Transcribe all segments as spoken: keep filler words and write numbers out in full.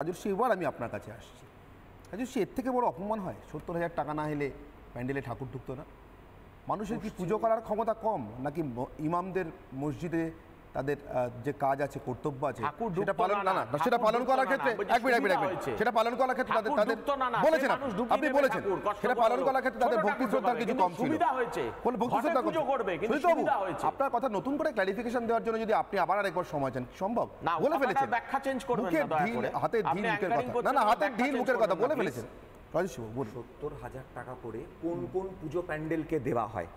রাজর্ষি এবার আমি আপনার কাছে আসছি। রাজর্ষি এর থেকে বড় অপমান হয়? সত্তর হাজার টাকা না হলে প্যান্ডেলে ঠাকুর ঢুকতো না। মানুষের কি পুজো করার ক্ষমতা কম নাকি ইমামদের মসজিদে তাদের যে কাজ আছে কর্তব্য আছে সেটা পালন না না সেটা পালন করার ক্ষেত্রে এক মিনিট এক মিনিট সেটা পালন করার ক্ষেত্রে তাদের তাদের বলেছেন আপনি বলেছেন সেটা পালন করার ক্ষেত্রে তাদের ভক্তি শ্রদ্ধা কিছু কম ছিল, সুবিধা হয়েছে কোন ভক্তি শ্রদ্ধা করবে কিন্তু সুবিধা হয়েছে। আপনার কথা নতুন করে ক্লারিফিকেশন দেওয়ার জন্য যদি আপনি আবার আরেকবার সময় চান সম্ভব বলে ফেলেছেন, ব্যাখ্যা চেঞ্জ করুন না দয়া করে। হাতে দিন মুখের কথা না না হাতে দিন মুখের কথা বলে ফেলেছেন রাজেশবাবু বলুন। সত্তর হাজার টাকা করে কোন কোন পুজো প্যান্ডেলকে দেওয়া হয়?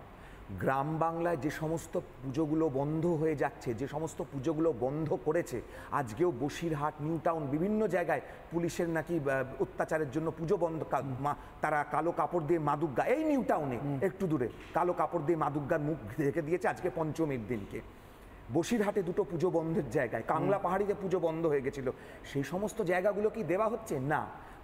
গ্রাম বাংলায় যে সমস্ত পুজোগুলো বন্ধ হয়ে যাচ্ছে, যে সমস্ত পুজোগুলো বন্ধ করেছে, আজকেও বসিরহাট নিউ টাউন বিভিন্ন জায়গায় পুলিশের নাকি অত্যাচারের জন্য পুজো বন্ধ, তারা কালো কাপড় দিয়ে মাদুগ্গা, এই নিউ টাউনে একটু দূরে কালো কাপড় দিয়ে মাদুগ্গার মুখ ঢেকে দিয়েছে আজকে পঞ্চমীর দিনকে। বসিরহাটে দুটো পুজো বন্ধের জায়গায়, কাংলা পাহাড়িতে পুজো বন্ধ হয়ে গেছিল, সেই সমস্ত জায়গাগুলো কি দেওয়া হচ্ছে না?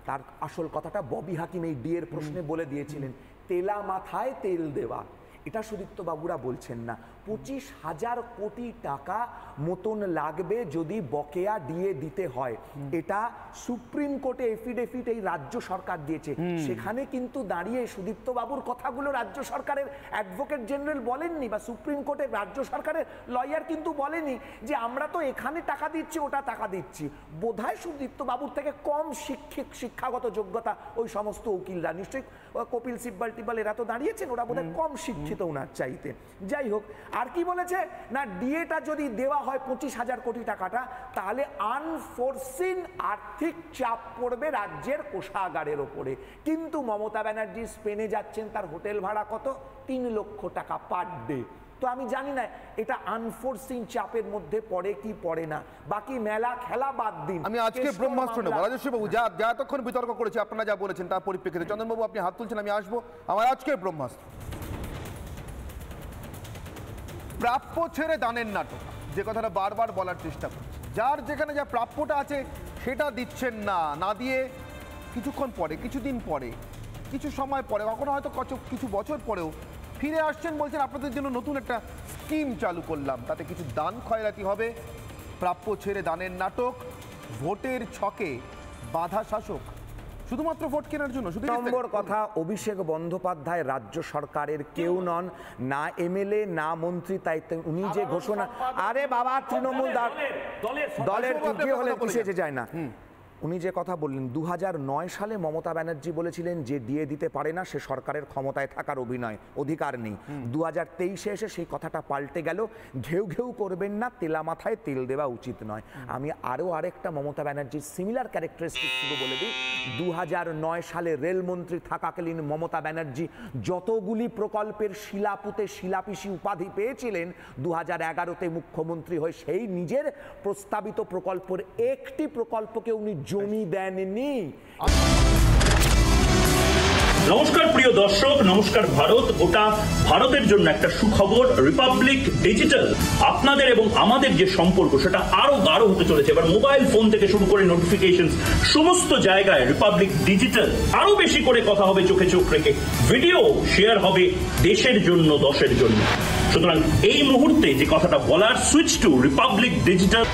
তার আসল কথাটা ববি হাকিম এই ডিএর প্রশ্নে বলে দিয়েছিলেন, তেলা মাথায় তেল দেওয়া, এটা সুদীপ্তবাবুরা বলছেন না। পঁচিশ হাজার কোটি টাকা মতন লাগবে যদি বকেয়া দিয়ে দিতে হয়, এটা সুপ্রিম কোর্টে এফিডেভিট এই রাজ্য সরকার দিয়েছে। সেখানে কিন্তু দাঁড়িয়ে সুদীপ্তবাবুর কথাগুলো রাজ্য সরকারের অ্যাডভোকেট জেনারেল বলেননি বা সুপ্রিম কোর্টের রাজ্য সরকারের লয়ার কিন্তু বলেনি যে আমরা তো এখানে টাকা দিচ্ছি ওটা টাকা দিচ্ছি। বোধহয় সুদীপ্তবাবুর থেকে কম শিক্ষিক শিক্ষাগত যোগ্যতা ওই সমস্ত উকিলরা, নিশ্চয়ই কপিল সিব্বাল টিব্বাল এরা তো দাঁড়িয়েছেন, ওরা বোধহয় কম শিক্ষিত ওনার চাইতে। যাই হোক, আর কি বলেছে না, ডিএটা যদি দেওয়া হয় পঁচিশ হাজার কোটি টাকাটা, তাহলে আনফোরসিন আর্থিক চাপ পড়বে রাজ্যের কোষাগারের ওপরে। কিন্তু মমতা ব্যানার্জি স্পেনে যাচ্ছেন, তার হোটেল ভাড়া কত? তিন লক্ষ টাকা পার ডে। তো আমি জানি না এটা আনফোরসিন চাপের মধ্যে পড়ে কি পড়ে না। বাকি মেলা খেলা বাদ দিন, আমি আজকে ব্রহ্মাস্ত্র নেব। রাজেশবাবু যা যা তখন বিতর্ক করেছে আপনারা যা বলেছেন তার পরিপ্রেক্ষিতে, চন্দনবাবু আপনি হাত তুলছেন, আমি আসবো আমার আজকে ব্রহ্মাস্ত্র। প্রাপ্য ছেড়ে দানের নাটক, যে কথাটা বারবার বলার চেষ্টা করছে, যার যেখানে যা প্রাপ্যটা আছে সেটা দিচ্ছেন না, না দিয়ে কিছুক্ষণ পরে কিছুদিন পরে কিছু সময় পরে কখনো হয়তো কিছু বছর পরেও ফিরে আসছেন, বলছেন আপনাদের জন্য নতুন একটা স্কিম চালু করলাম, তাতে কিছু দান খয়রাতি হবে। প্রাপ্য ছেড়ে দানের নাটক, ভোটের ছকে বাধা শাসক শুধুমাত্র ভোট কেনার জন্য। শুধু নম্বর কথা, অভিষেক বন্দ্যোপাধ্যায় রাজ্য সরকারের কেউ নন, না এমএলএ না মন্ত্রী, তাই উনি যে ঘোষণা, আরে বাবা তৃণমূল দলের কি হলে কিসে যায় না। উনি যে কথা বললেন, দু হাজার নয় সালে মমতা ব্যানার্জি বলেছিলেন যে ডিএ দিতে পারে না সে সরকারের ক্ষমতায় থাকার অভিনয় অধিকার নেই। দু হাজার তেইশে এসে সেই কথাটা পাল্টে গেল, ঘেউ ঘেউ করবেন না, তেলা মাথায় তেল দেওয়া উচিত নয়। আমি আরও আরেকটা মমতা ব্যানার্জির সিমিলার ক্যারেক্টারিস্টিক শুধু বলে দিই, দু হাজার নয় সালে রেলমন্ত্রী থাকাকালীন মমতা ব্যানার্জি যতগুলি প্রকল্পের শিলাপুঁতে শিলাপিসি উপাধি পেয়েছিলেন, দু হাজার এগারোতে মুখ্যমন্ত্রী হয়ে সেই নিজের প্রস্তাবিত প্রকল্পের একটি প্রকল্পকে উনি জমি দেননি। নমস্কার প্রিয় দর্শক, নমস্কার ভারত, গোটা ভারতের জন্য একটা সুখবর, রিপাবলিক ডিজিটাল। আপনাদের এবং আমাদের যে সম্পর্ক সেটা আরো গাঢ় হতে চলেছে। এবার মোবাইল ফোন থেকে শুরু করে নোটিফিকেশন সমস্ত জায়গায় রিপাবলিক ডিজিটাল। আরো বেশি করে কথা হবে চোখে চোখ রেখে, ভিডিও শেয়ার হবে দেশের জন্য দশের জন্য। সুতরাং এই মুহূর্তে যে কথাটা বলার, সুইচ টু রিপাবলিক ডিজিটাল।